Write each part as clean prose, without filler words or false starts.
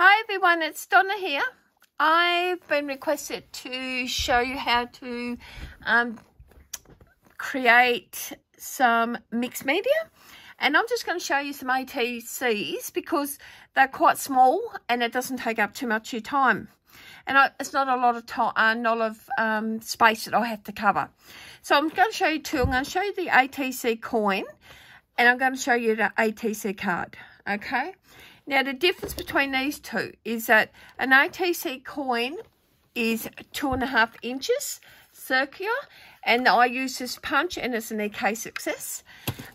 Hi everyone, it's Donna here. I've been requested to show you how to create some mixed media, and I'm just going to show you some ATCs because they're quite small and it doesn't take up too much of your time, and it's not a lot of time, space that I have to cover. So I'm going to show you two. I'm going to show you the ATC coin, and I'm going to show you the ATC card. Okay. Now, the difference between these two is that an ATC coin is 2.5 inches circular, and I use this punch, and it's an EK Success.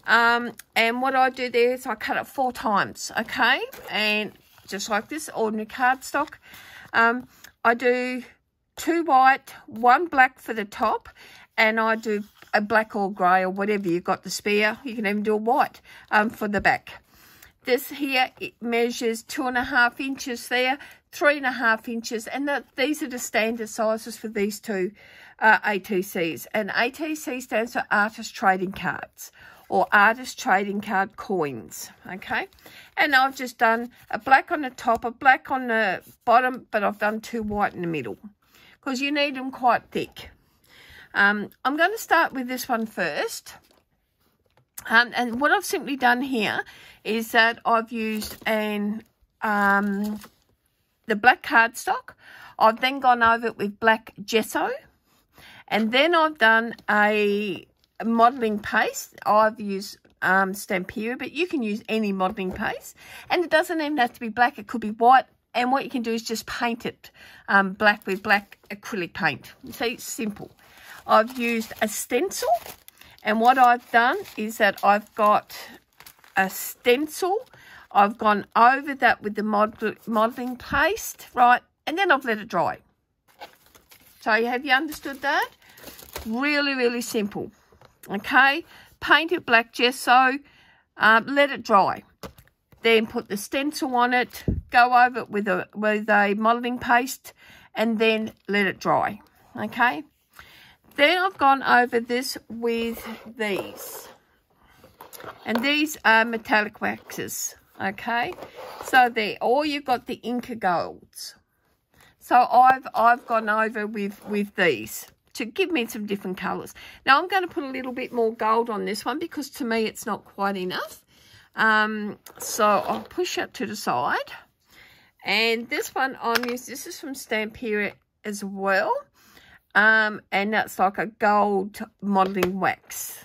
And what I do there is I cut it 4 times, okay? And just like this, ordinary cardstock. I do 2 white, 1 black for the top, and I do a black or grey or whatever you've got to spare. You can even do a white for the back. This here, it measures 2.5 inches there, 3.5 inches, and these are the standard sizes for these two ATCs. And ATC stands for Artist Trading Cards or Artist Trading Card Coins, okay? And I've just done a black on the top, a black on the bottom, but I've done 2 white in the middle because you need them quite thick. I'm going to start with this one first. And what I've simply done here is that I've used the black cardstock. I've then gone over it with black gesso. And then I've done a modelling paste. I've used Stamperia, but you can use any modelling paste. And it doesn't even have to be black. It could be white. And what you can do is just paint it black with black acrylic paint. So it's simple. I've used a stencil. And what I've done is that I've got a stencil. I've gone over that with the modelling paste, right? And then I've let it dry. So have you understood that? Really, really simple. Okay. Paint it black gesso. Let it dry. Then put the stencil on it. Go over it with a modelling paste. And then let it dry. Okay. Then I've gone over this with these. And these are metallic waxes, okay? So there, or you've got the Inca Golds. So I've gone over with these to give me some different colours. Now, I'm going to put a little bit more gold on this one because to me it's not quite enough. So I'll push it to the side. And this one I'm using, this is from Stamperia as well. And that's like a gold modelling wax.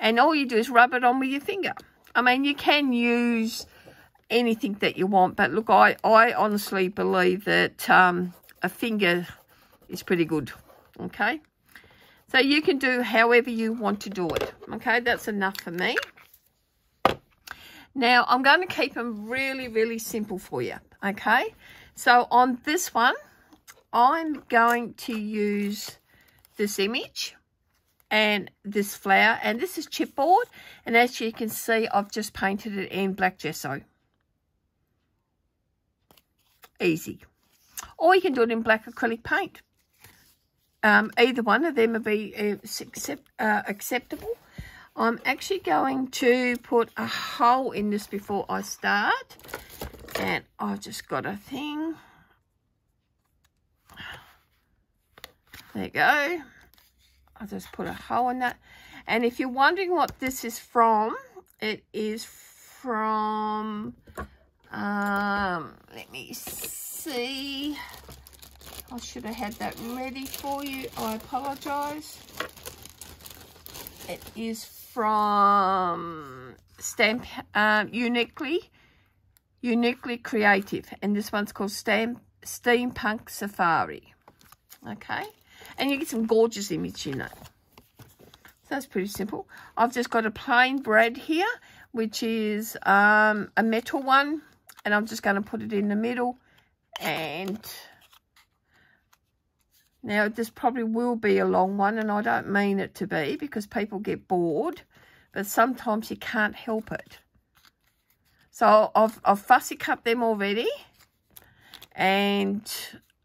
And all you do is rub it on with your finger. I mean, you can use anything that you want. But look, I honestly believe that a finger is pretty good. Okay. So you can do however you want to do it. Okay, that's enough for me. Now, I'm going to keep them really, really simple for you. Okay. So on this one, I'm going to use this image and this flower, and this is chipboard, and as you can see, I've just painted it in black gesso. Easy. Or you can do it in black acrylic paint. Either one of them would be acceptable. I'm actually going to put a hole in this before I start, and I've just got a thing. There you go. I'll just put a hole in that. And if you're wondering what this is from, it is from, let me see. I should have had that ready for you. I apologise. It is from Uniquely Creative. And this one's called Steampunk Safari. Okay. And you get some gorgeous image in it. So that's pretty simple. I've just got a plain brad here, which is a metal one. And I'm just going to put it in the middle. And now this probably will be a long one. And I don't mean it to be because people get bored. But sometimes you can't help it. So I've fussy cut them already. And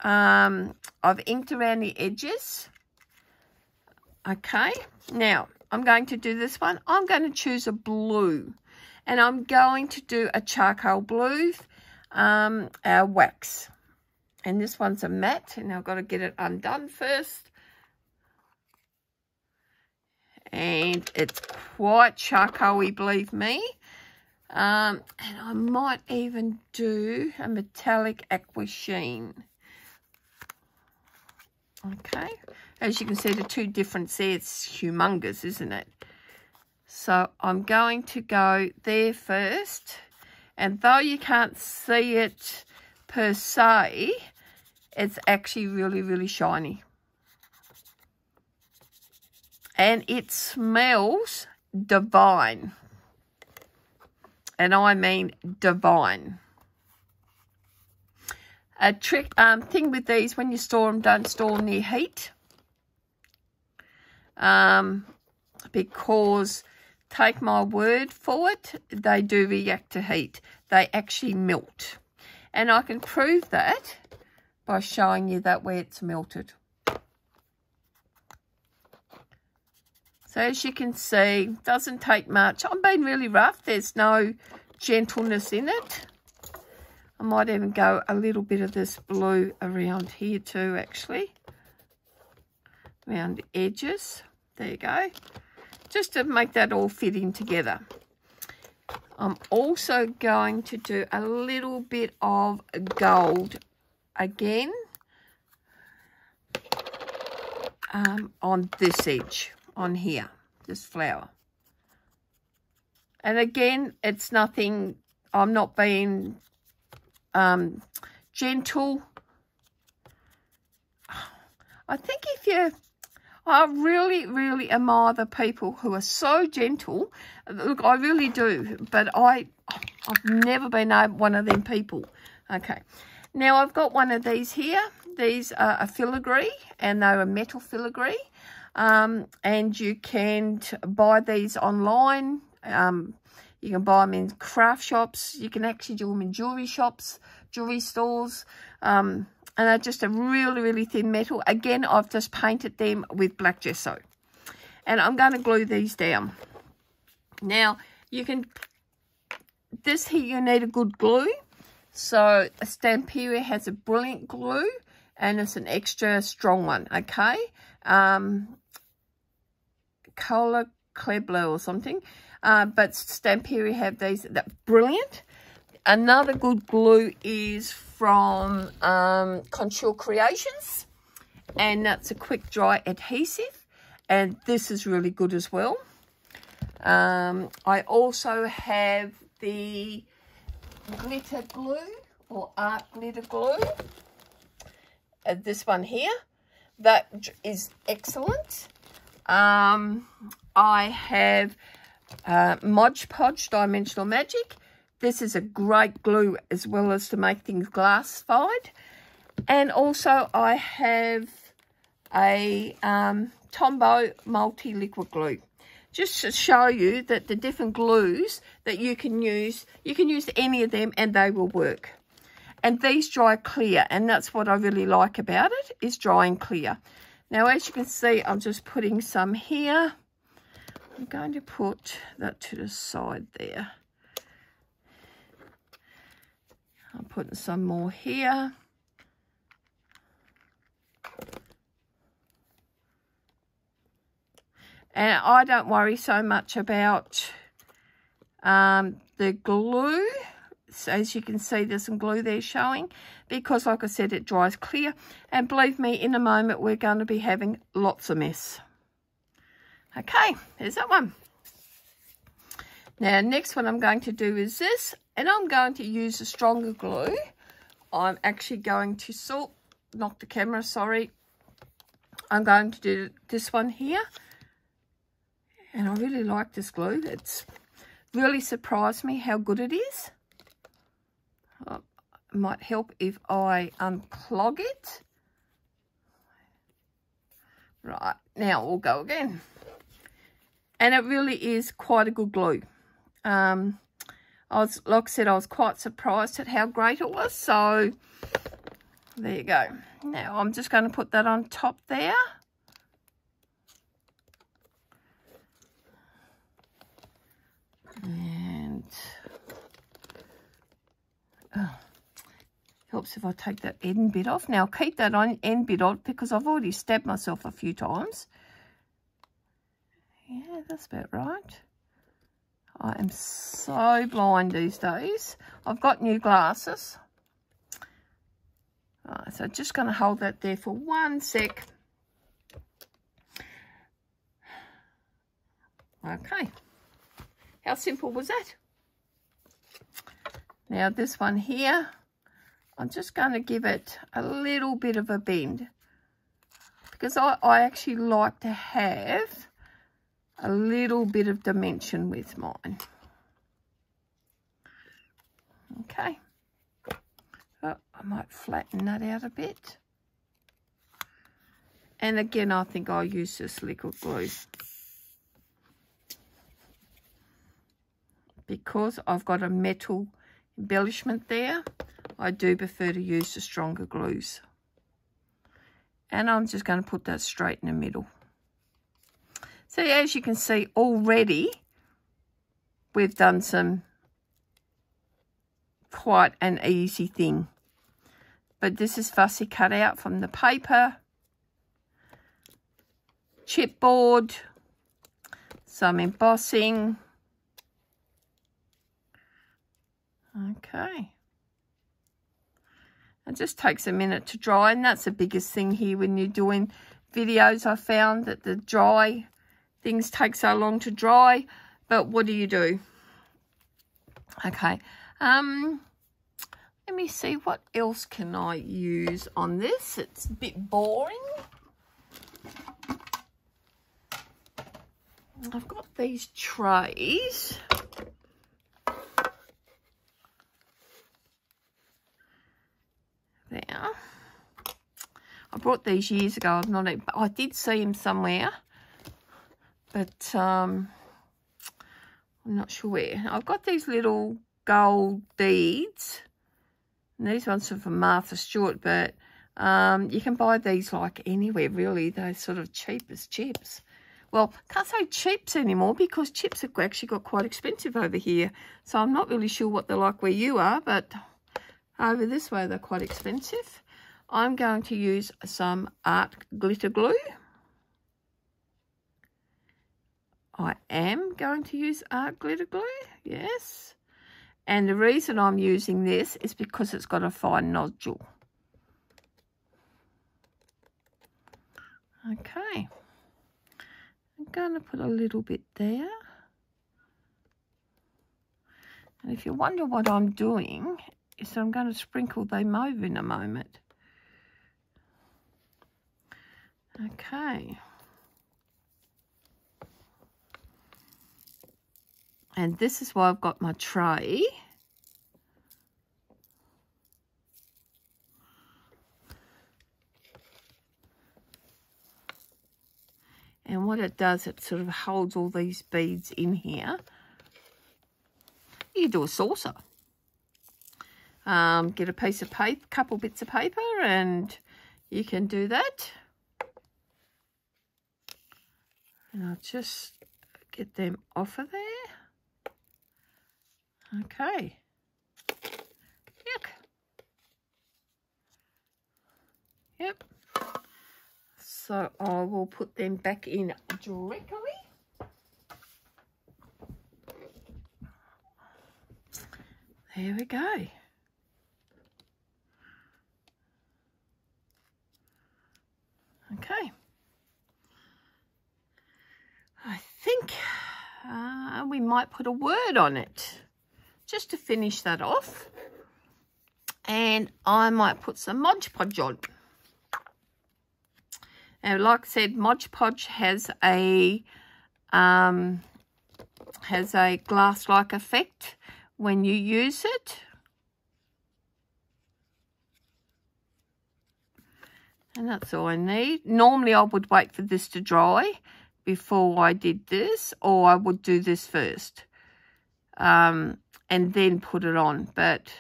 I've inked around the edges. Okay, now I'm going to do this one. I'm going to choose a blue, and I'm going to do a charcoal blue our wax. And this one's a matte, and I've got to get it undone first. And it's quite charcoal-y, believe me. And I might even do a metallic aqua sheen. Okay. As you can see, the two difference there, it's humongous, isn't it? So I'm going to go there first. And though you can't see it per se, it's actually really, really shiny. And it smells divine. And I mean divine. A trick thing with these, when you store them, don't store them near heat. Because, take my word for it, they do react to heat. They actually melt. And I can prove that by showing you that where it's melted. So as you can see, it doesn't take much. I'm being really rough. There's no gentleness in it. I might even go a little bit of this blue around here too, actually. Around the edges. There you go. Just to make that all fit in together. I'm also going to do a little bit of gold again on this edge, on here, this flower. And again, it's nothing, I'm not being gentle. I think if you, I really, really admire the people who are so gentle. Look, I really do, but I've never been one of them people. Okay, now I've got one of these here. These are a filigree, and they're a metal filigree. And you can buy these online. You can buy them in craft shops. You can actually do them in jewellery shops, jewellery stores. And they're just a really, really thin metal. Again, I've just painted them with black gesso. And I'm going to glue these down. Now, you can... This here, you need a good glue. So, Stamperia has a brilliant glue. And it's an extra strong one, okay? Cola Klebler or something. But Stamperia have these. That's brilliant. Another good glue is from Control Creations, and that's a quick dry adhesive, and this is really good as well. I also have the glitter glue or art glitter glue, this one here, that is excellent. I have Mod Podge Dimensional Magic. This is a great glue as well as to make things glassified. And also I have a Tombow multi-liquid glue. Just to show you that the different glues that you can use any of them and they will work. And these dry clear, and that's what I really like about it, is dry and clear. Now, as you can see, I'm just putting some here. I'm going to put that to the side there. I'm putting some more here. And I don't worry so much about the glue. So as you can see, there's some glue there showing. Because, like I said, it dries clear. And believe me, in a moment, we're going to be having lots of mess. Okay, there's that one. Now, next one I'm going to do is this. And I'm going to use a stronger glue. I'm actually going to knock the camera, sorry. I'm going to do this one here. And I really like this glue. It's really surprised me how good it is. It might help if I unclog it. Right, now we'll go again. And it really is quite a good glue. Like I said, I was quite surprised at how great it was. So, there you go. Now, I'm just going to put that on top there. And, oh, Helps if I take that end bit off. Now, keep that end bit on because I've already stabbed myself a few times. Yeah, that's about right. I am so blind these days. I've got new glasses. Right, so just going to hold that there for one sec. Okay. How simple was that? Now this one here, I'm just going to give it a little bit of a bend because I actually like to have a little bit of dimension with mine. Okay. Oh, I might flatten that out a bit. And again, I think I'll use this liquid glue because I've got a metal embellishment there. I do prefer to use the stronger glues. And I'm just going to put that straight in the middle. So as you can see already, we've done some quite an easy thing. But this is fussy cut out from the paper, chipboard, some embossing. Okay. It just takes a minute to dry, and that's the biggest thing here when you're doing videos. I found that the dry things take so long to dry, but what do you do? Okay, let me see what else can I use on this. It's a bit boring. I've got these trays. There. I bought these years ago. I did see them somewhere, but I'm not sure where. I've got these little gold beads, and these ones are from Martha Stewart, but you can buy these like anywhere really. They're sort of cheap as chips. Well, can't say chips anymore because chips have actually got quite expensive over here, so I'm not really sure what they're like where you are, but over this way they're quite expensive. I'm going to use some art glitter glue. I am going to use art glitter glue, yes. And the reason I'm using this is because it's got a fine nodule. Okay. I'm going to put a little bit there. And if you wonder what I'm doing, is I'm going to sprinkle them over in a moment. Okay, and this is why I've got my tray. And what it does, it sort of holds all these beads in here. You do a saucer. Get a piece of paper, couple bits of paper, and you can do that. And I'll just get them off of there. Okay. Yuck. Yep. So I will put them back in directly. There we go. Okay. I think we might put a word on it just to finish that off. And I might put some Mod Podge on. And like I said, Mod Podge has a glass-like effect when you use it. And that's all I need. Normally I would wait for this to dry before I did this, or I would do this first and then put it on. But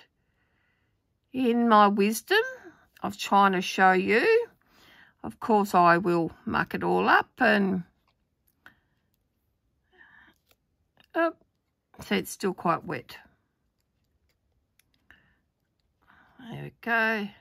in my wisdom of trying to show you, of course I will muck it all up. And oh, so it's still quite wet. There we Okay.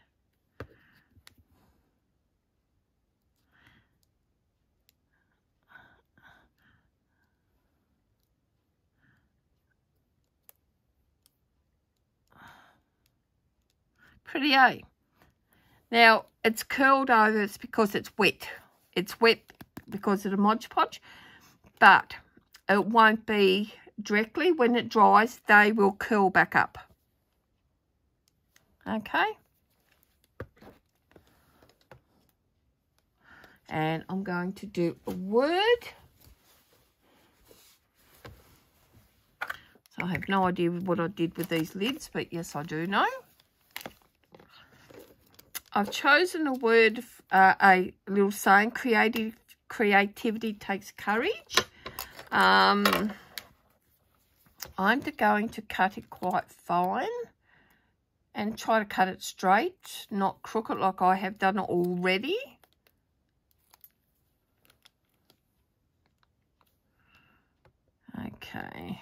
Pretty, eh? Now, it's curled over. It's because it's wet. It's wet because of the Mod Podge, but it won't be directly. When it dries, they will curl back up. Okay. And I'm going to do a word. So I have no idea what I did with these lids, but yes, I do know. I've chosen a word, a little saying, creativity takes courage. I'm going to cut it quite fine and try to cut it straight, not crooked like I have done already. Okay.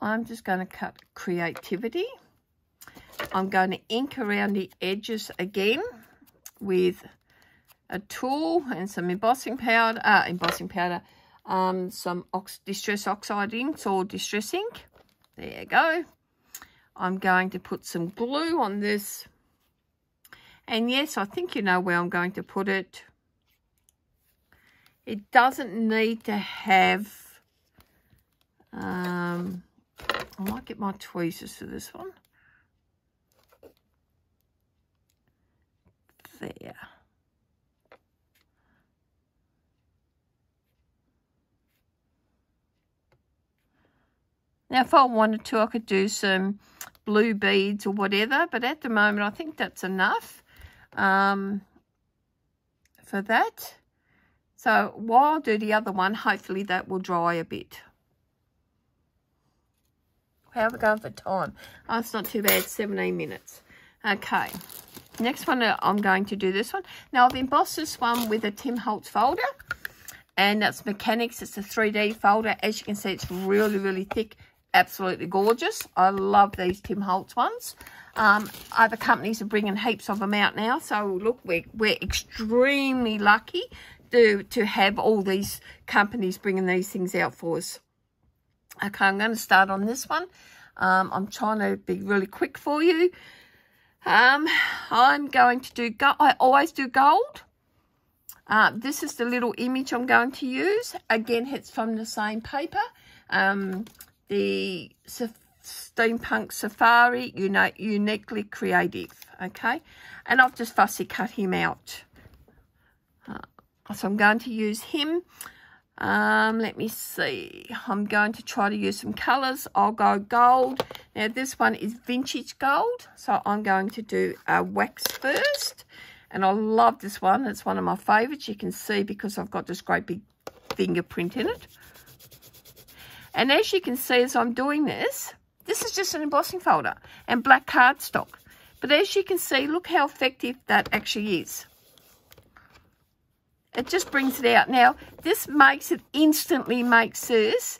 I'm just going to cut creativity. I'm going to ink around the edges again with a tool and some embossing powder, some distress oxide inks or distress ink. There you go. I'm going to put some glue on this. And yes, I think you know where I'm going to put it. It doesn't need to have... I might get my tweezers for this one. There. Now, if I wanted to, I could do some blue beads or whatever, but at the moment, I think that's enough for that. So while I do the other one, hopefully that will dry a bit. How are we going for time? Oh, it's not too bad, 17 minutes. Okay, next one, I'm going to do this one. Now, I've embossed this one with a Tim Holtz folder. And that's Mechanics. It's a 3D folder. As you can see, it's really, really thick. Absolutely gorgeous. I love these Tim Holtz ones. Other companies are bringing heaps of them out now. So, look, we're extremely lucky to have all these companies bringing these things out for us. Okay, I'm going to start on this one. I'm trying to be really quick for you. I'm going to do gold. I always do gold. This is the little image I'm going to use. Again, it's from the same paper. The Stampunk Safari, you know, Uniquely Creative. Okay. And I've just fussy cut him out. So I'm going to use him. Let me see. I'm going to try to use some colours. I'll go gold. Now, this one is vintage gold. So I'm going to do a wax first. And I love this one. It's one of my favourites. You can see because I've got this great big fingerprint in it. And as you can see as I'm doing this, this is just an embossing folder and black cardstock. But as you can see, look how effective that actually is. It just brings it out. Now, this makes it, instantly makes this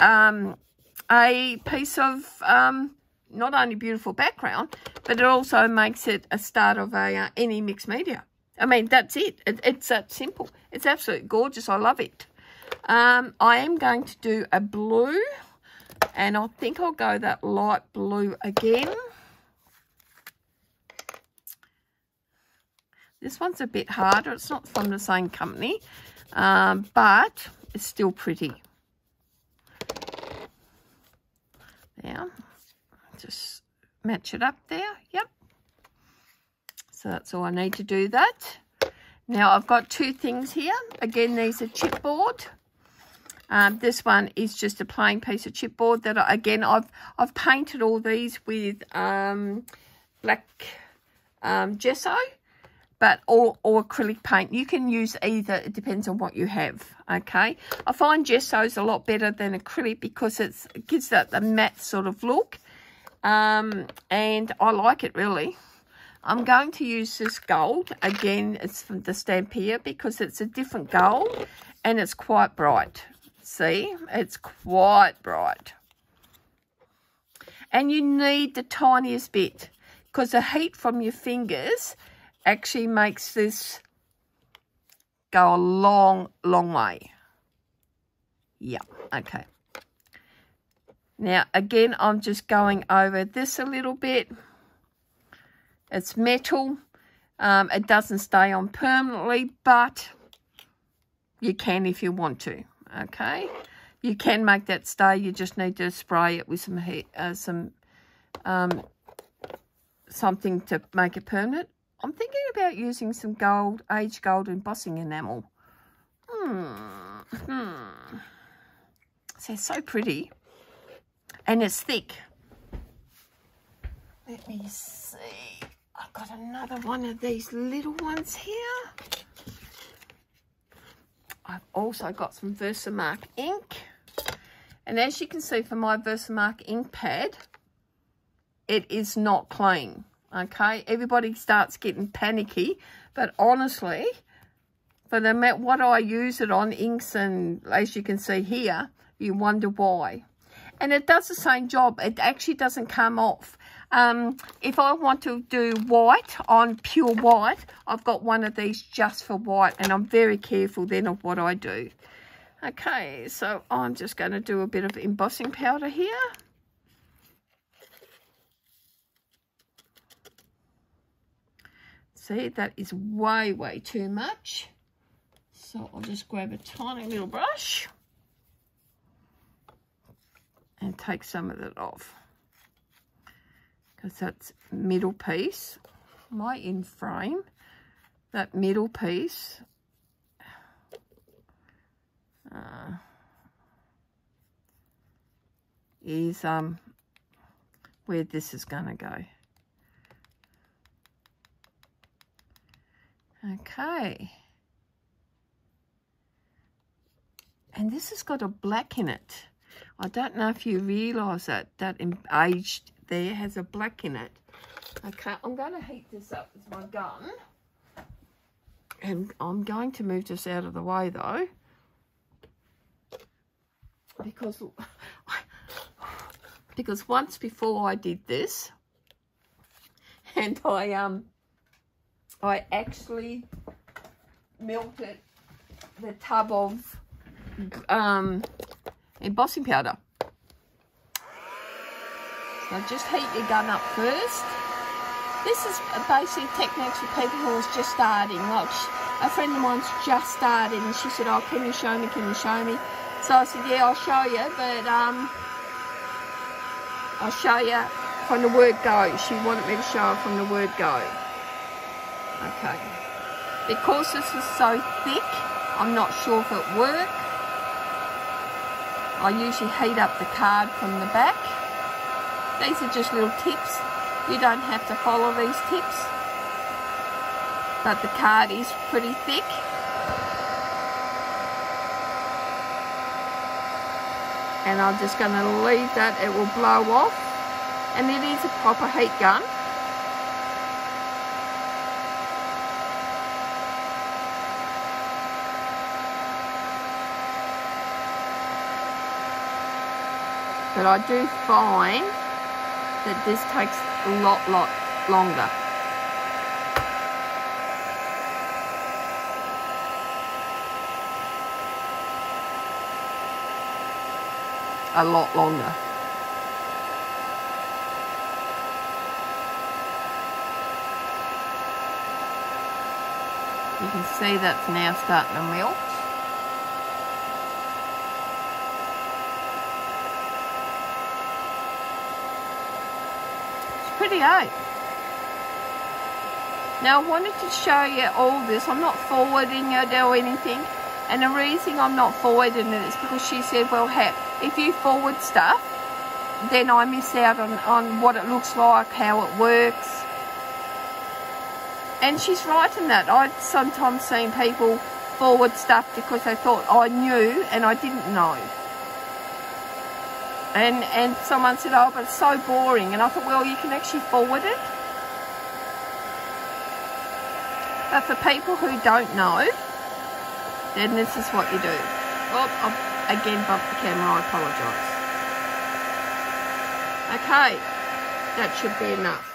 a piece of... not only beautiful background, but it also makes it a start of a any mixed media. I mean, that's it. It's that simple. It's absolutely gorgeous. I love it. I am going to do a blue, and I think I'll go that light blue again. This one's a bit harder. It's not from the same company, but it's still pretty. Now, just match it up there. Yep. So that's all I need to do that. Now I've got two things here. Again, these are chipboard. This one is just a plain piece of chipboard that I, again, I've painted all these with black gesso, but or acrylic paint. You can use either. It depends on what you have. Okay. I find gesso's a lot better than acrylic because it gives that the matte sort of look. And I like it really. I'm going to use this gold. Again, it's from the Stamperia because it's a different gold and it's quite bright. See, it's quite bright. and you need the tiniest bit because the heat from your fingers actually makes this go a long, long way. Yeah, okay. Now, again, I'm just going over this a little bit. It's metal. It doesn't stay on permanently, but you can if you want to, okay? You can make that stay. You just need to spray it with some heat, something to make it permanent. I'm thinking about using some gold, aged gold embossing enamel. So it's so pretty. And it's thick. Let me see. I've got another one of these little ones here. I've also got some Versamark ink. And as you can see from my Versamark ink pad, it is not clean. Okay, everybody starts getting panicky, but honestly, for the amount what I use it on, inks, and as you can see here, you wonder why. And it does the same job. It actually doesn't come off. If I want to do white on pure white, I've got one of these just for white, and I'm very careful then of what I do. Okay, so I'm just going to do a bit of embossing powder here. See, that is way, way too much. So I'll just grab a tiny little brush and take some of it off, because that's middle piece, my end frame, that middle piece. Is where this is going to go. Okay. And this has got a black in it. I don't know if you realise that that aged there has a black in it. Okay, I'm going to heat this up with my gun. And I'm going to move this out of the way though, because once before I did this, and I actually melted the tub of embossing powder. So just heat your gun up first. This is basically techniques for people who are just starting. Like a friend of mine's just started, and she said, "Oh, can you show me? Can you show me?" So I said, "Yeah, I'll show you, but I'll show you from the word go." She wanted me to show her from the word go. Okay, because this is so thick, I'm not sure if it worked. I usually heat up the card from the back. These are just little tips. You don't have to follow these tips. But the card is pretty thick. And I'm just going to leave that. It will blow off. And it is a proper heat gun. But I do find that this takes a lot longer. A lot longer. You can see that's now starting to melt. Now I wanted to show you all this. I'm not forwarding it or anything, and the reason I'm not forwarding it is because she said, well, if you forward stuff, then I miss out on what it looks like, how it works. And she's right in that. I've sometimes seen people forward stuff because they thought I knew and I didn't know. And someone said, oh, but it's so boring. And I thought, well, you can actually forward it. But for people who don't know, then this is what you do. Oh, I've again bumped the camera. I apologise. Okay, that should be enough.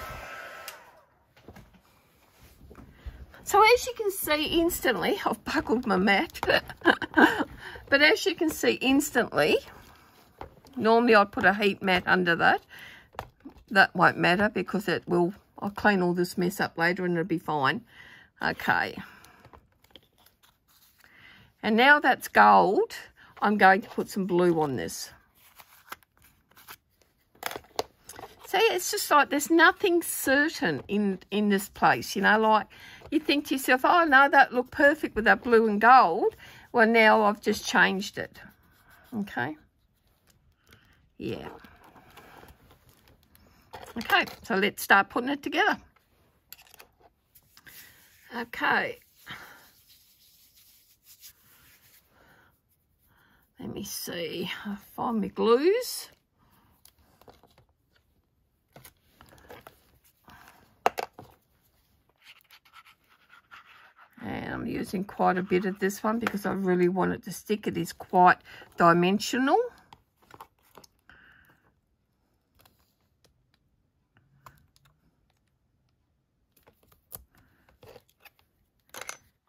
So as you can see instantly, I've buckled my mat, but as you can see instantly, normally I'd put a heat mat under that. That won't matter because it will, I'll clean all this mess up later and it'll be fine. Okay. And now that's gold, I'm going to put some blue on this. See, it's just like there's nothing certain in this place, you know, like you think to yourself, oh no, that looked perfect with that blue and gold. Well, now I've just changed it. Okay. Yeah. Okay, so let's start putting it together. Okay. Let me see, I'll find my glues. And I'm using quite a bit of this one because I really want it to stick. It is quite dimensional.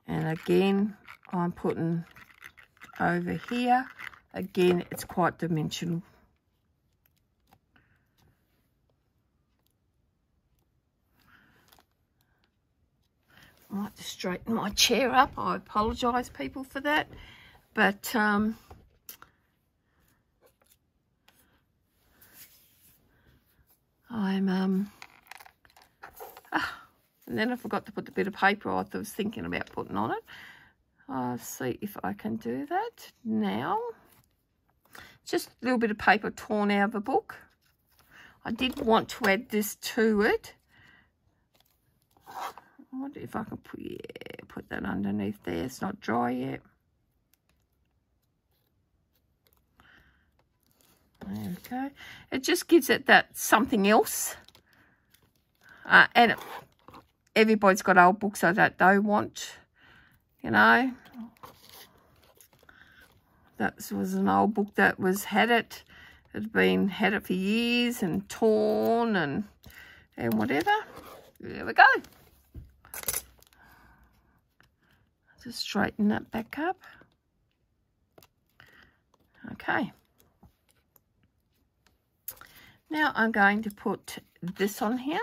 And again, I'm putting over here. Again, it's quite dimensional. I might just straighten my chair up. I apologise, people, for that. But and then I forgot to put the bit of paper I was thinking about putting on it. I'll see if I can do that now. Just a little bit of paper torn out of a book. I did want to add this to it. I wonder if I can put, yeah, put that underneath there. It's not dry yet. There we go. It just gives it that something else. And everybody's got old books that they want, you know. That was an old book that was had it for years and torn and whatever. There we go. Just straighten that back up. Okay. Now I'm going to put this on here.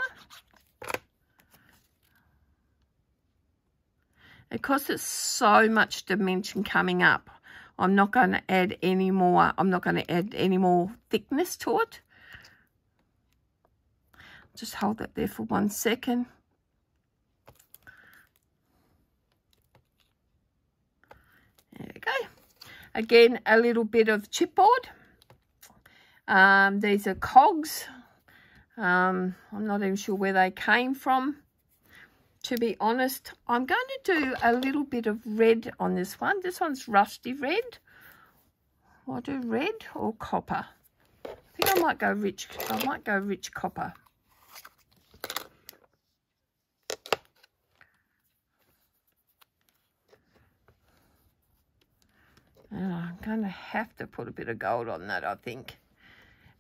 Because there's so much dimension coming up, I'm not going to add any more. I'm not going to add any more thickness to it. Just hold that there for 1 second. There we go. Again, a little bit of chipboard. These are cogs. I'm not even sure where they came from. To be honest, I'm going to do a little bit of red on this one. This one's rusty red. I'll do red or copper. I think I might go rich. I might go rich copper. And I'm going to have to put a bit of gold on that, I think.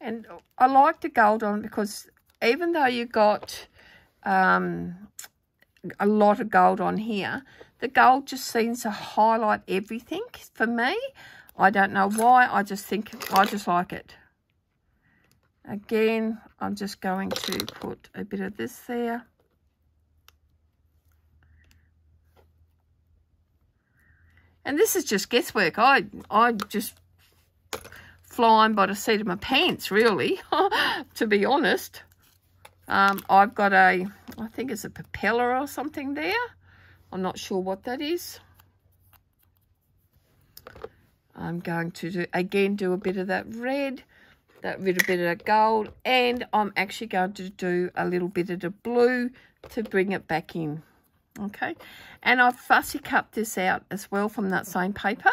And I like the gold on because even though you got a lot of gold on here, the gold just seems to highlight everything for me. I don't know why. I just think I just like it. Again, I'm just going to put a bit of this there. And this is just guesswork. I just flying by the seat of my pants, really, to be honest. I've got a, I think it's a propeller or something there. I'm not sure what that is. I'm going to, do a bit of that red, that little bit of gold, and I'm actually going to do a little bit of the blue to bring it back in. Okay, and I've fussy cut this out as well from that same paper.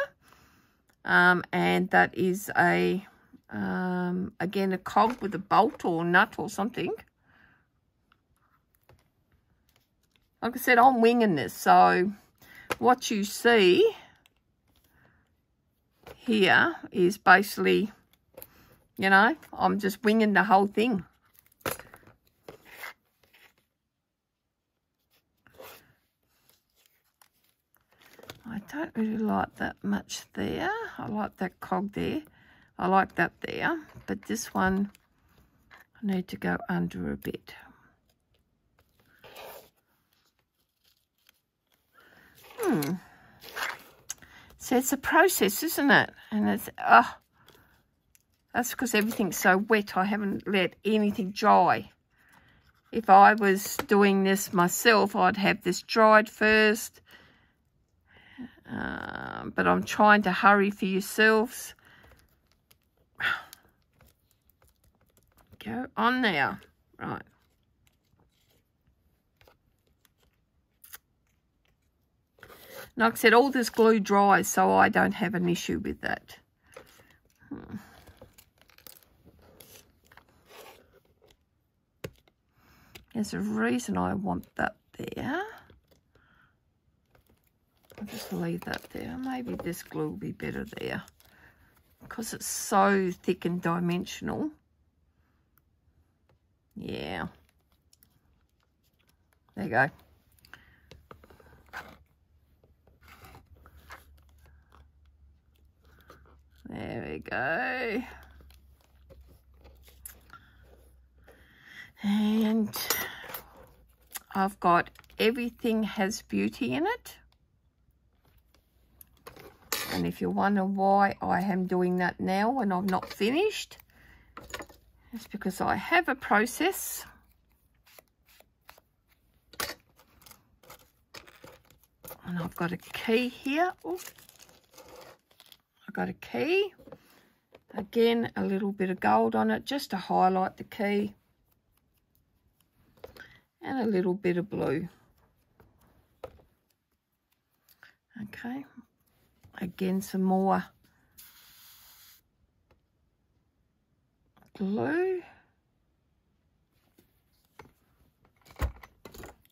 And that is a, again, a cog with a bolt or nut or something. Like I said, I'm winging this. So what you see here is basically You know, I'm just winging the whole thing. I don't really like that much there. I like that cog there. I like that there. But this one, I need to go under a bit. So it's a process, isn't it? And it's, that's because everything's so wet. I haven't let anything dry. If I was doing this myself, I'd have this dried first. But I'm trying to hurry for yourselves. Go on now. Right. Like I said, all this glue dries, so I don't have an issue with that. There's a reason I want that there. I'll just leave that there. Maybe this glue will be better there. Because it's so thick and dimensional. Yeah. There you go. There we go. And I've got Everything Has Beauty in it. And if you're wondering why I am doing that now when I'm not finished, it's because I have a process. And I've got a key here. Ooh. I've got a key. Again, a little bit of gold on it just to highlight the key. And a little bit of blue. Okay. Again, some more glue.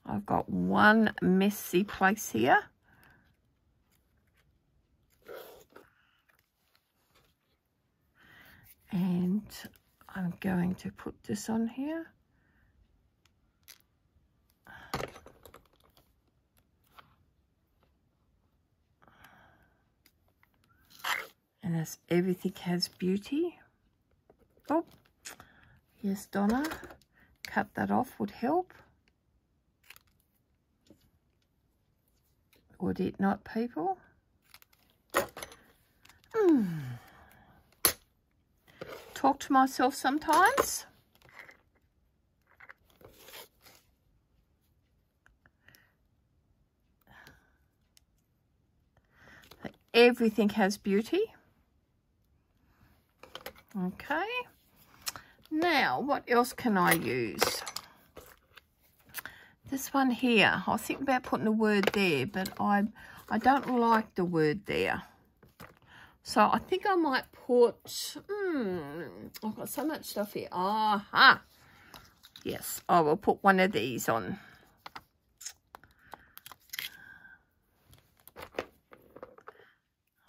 I've got one messy place here. And I'm going to put this on here. And that's Everything Has Beauty. Oh, yes, Donna. Cut that off would help. Would it not, people? Talk to myself sometimes. But Everything Has Beauty. Okay, now what else can I use? This one here, I was thinking about putting a word there, but I don't like the word there. So I think I might put, I've got so much stuff here. Aha! Yes, I will put one of these on.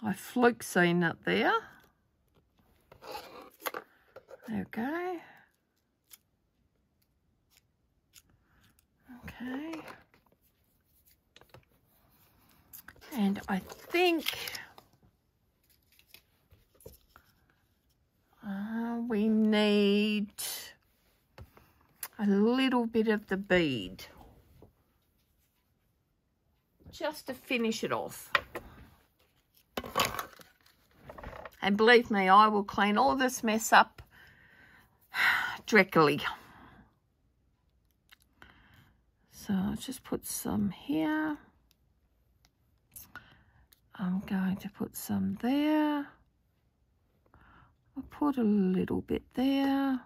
I fluke seen that there. Okay. Okay. And I think we need a little bit of the bead just to finish it off. And believe me, I will clean all this mess up directly. So I'll just put some here. I'm going to put some there. I'll put a little bit there.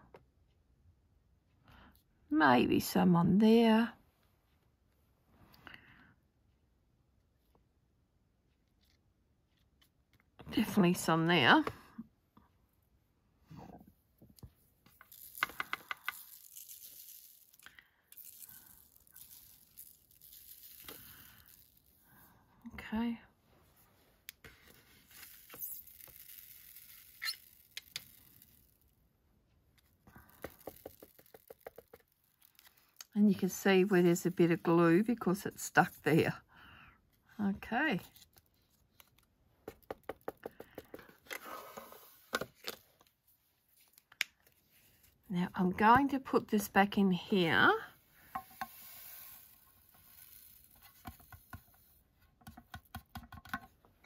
Maybe some on there. Definitely some there. Okay. And you can see where there's a bit of glue because it's stuck there. Okay. Now I'm going to put this back in here.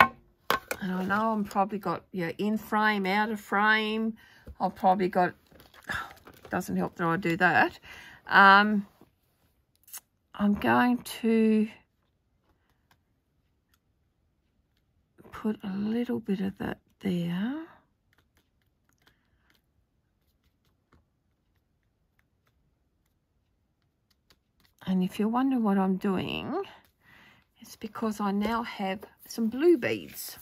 And I know I'm probably got, yeah, in frame, out of frame. I've probably got, doesn't help that I do that. I'm going to put a little bit of that there. And if you're wondering what I'm doing, it's because I now have some blue beads.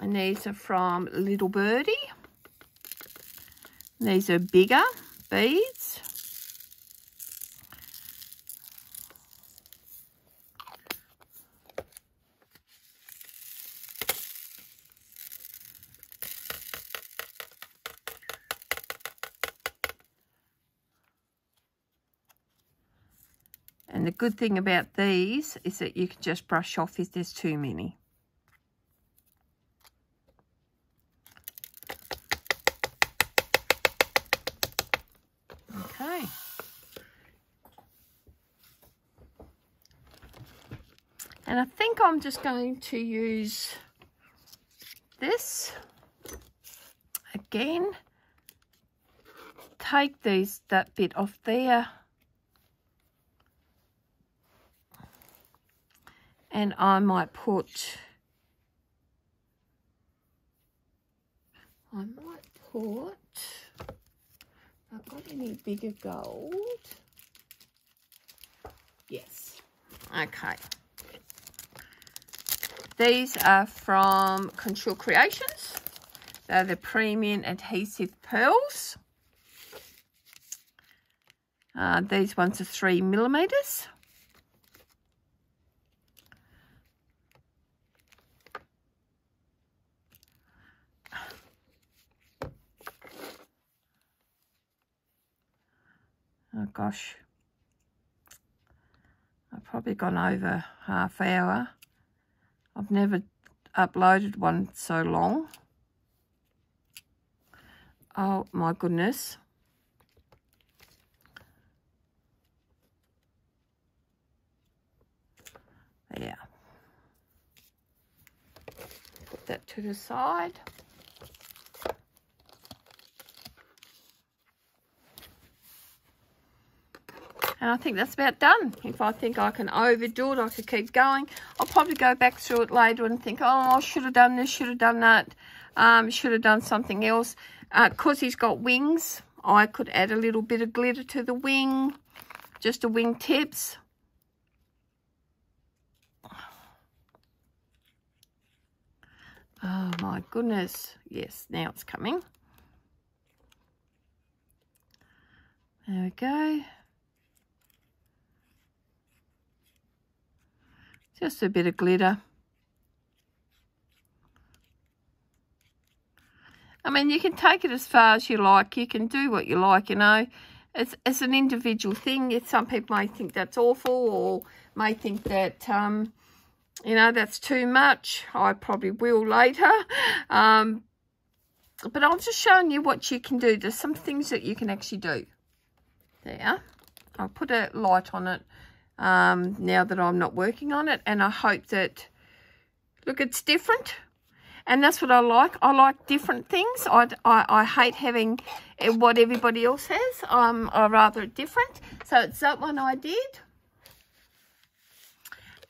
And these are from Little Birdie. And these are bigger beads. And the good thing about these is that you can just brush off if there's too many. Okay. And I think I'm just going to use this again. Take these, that bit off there. And I might put, I've got any bigger gold? Yes. Okay. These are from Control Creations. They're the premium adhesive pearls. These ones are 3mm. Oh gosh, I've probably gone over half hour. I've never uploaded one so long. Oh my goodness. Yeah. Put that to the side. And I think that's about done. If I think I can overdo it, I could keep going. I'll probably go back through it later and think, oh, I should have done this, should have done that, should have done something else. Because he's got wings, I could add a little bit of glitter to the wing, just the wing tips. Oh, my goodness. Yes, now it's coming. There we go. Just a bit of glitter. I mean, you can take it as far as you like. You can do what you like, you know. It's an individual thing. Some people may think that's awful or may think that, you know, that's too much. I probably will later. But I'm just showing you what you can do. There's some things that you can actually do. There. I'll put a light on it. Now that I'm not working on it, and I hope that, look, it's different, and that's what I like. I like different things. I hate having what everybody else has. I'd rather it different. So it's that one I did,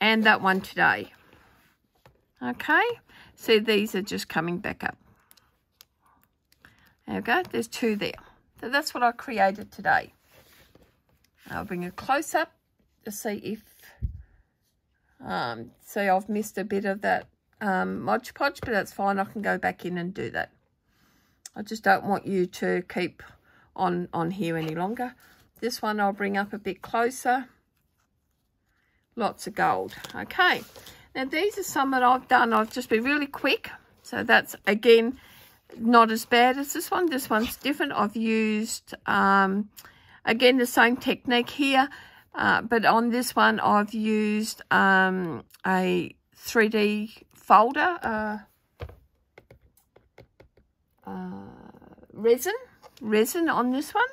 and that one today. Okay, so these are just coming back up. There we go, there's two there. So that's what I created today. I'll bring a close up. See if see I've missed a bit of that Mod Podge, but that's fine. I can go back in and do that. I just don't want you to keep on here any longer. This one I'll bring up a bit closer. Lots of gold. Okay, now these are some that I've done. I've just been really quick, so that's again not as bad as this one. This one's different. I've used Again, the same technique here, but on this one I've used a 3D folder resin on this one.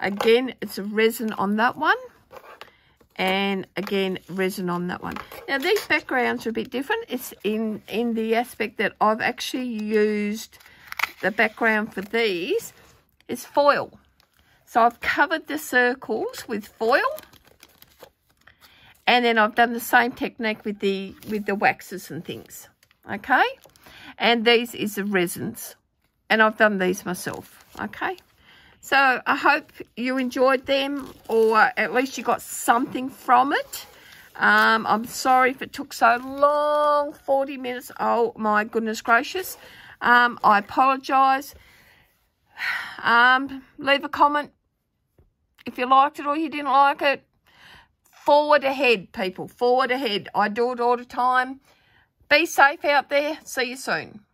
Again, it's a resin on that one, and again resin on that one. Now these backgrounds are a bit different. It's in the aspect that I've actually used the background for these is foil. So I've covered the circles with foil, and then I've done the same technique with the waxes and things. Okay, and these is the resins, and I've done these myself. Okay, so I hope you enjoyed them, or at least you got something from it. I'm sorry if it took so long, 40 minutes. Oh my goodness gracious. I apologise. Leave a comment if you liked it or you didn't like it. Forward ahead, people. Forward ahead. I do it all the time. Be safe out there. See you soon.